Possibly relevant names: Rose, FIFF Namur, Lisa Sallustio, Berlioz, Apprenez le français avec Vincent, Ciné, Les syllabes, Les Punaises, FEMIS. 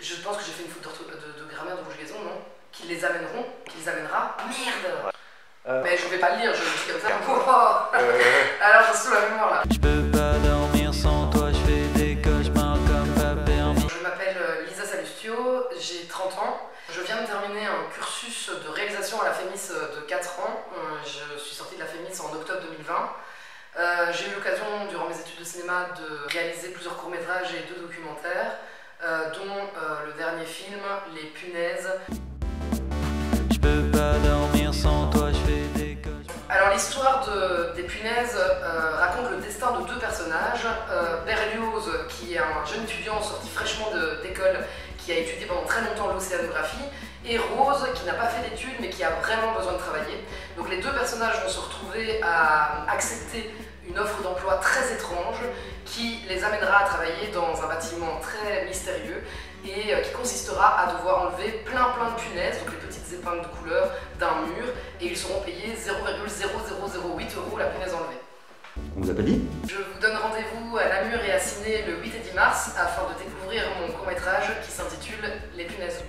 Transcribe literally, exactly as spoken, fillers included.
Je pense que j'ai fait une faute de, de, de grammaire de conjugaison, non? Qui les amèneront, qui les amènera. Merde ouais. euh... Mais je vais pas le lire, je le dis comme ça. Oh euh... Alors je suis sous la mémoire là. Je peux pas dormir sans toi, je fais des cauchemars comme pas permis. Je m'appelle Lisa Sallustio, j'ai trente ans. Je viens de terminer un cursus de réalisation à la FEMIS de quatre ans. Je suis sortie de la FEMIS en octobre deux mille vingt. Euh, j'ai eu l'occasion, durant mes études de cinéma, de réaliser plusieurs courts-métrages et deux documentaires, euh, dont euh, le dernier film, Les Punaises. Je peux pas dormir sans toi, je fais des cauchemars. Alors l'histoire de, des Punaises euh, raconte le destin de deux personnages. Euh, Berlioz, qui est un jeune étudiant sorti fraîchement d'école, qui a étudié pendant très longtemps l'océanographie, et Rose, qui n'a pas fait d'études mais qui a vraiment besoin de travailler. Donc les deux personnages vont se retrouver à accepter une offre d'emploi très étrange qui les amènera à travailler dans un bâtiment très mystérieux et qui consistera à devoir enlever plein plein de punaises, donc les petites épingles de couleur d'un mur, et ils seront payés zéro virgule zéro zéro zéro huit euros la punaise enlevée. On vous a pas dit ? Je vous donne rendez-vous à Namur et à Ciné le huit et dix mars afin de découvrir mon court-métrage qui s'intitule Les Punaises.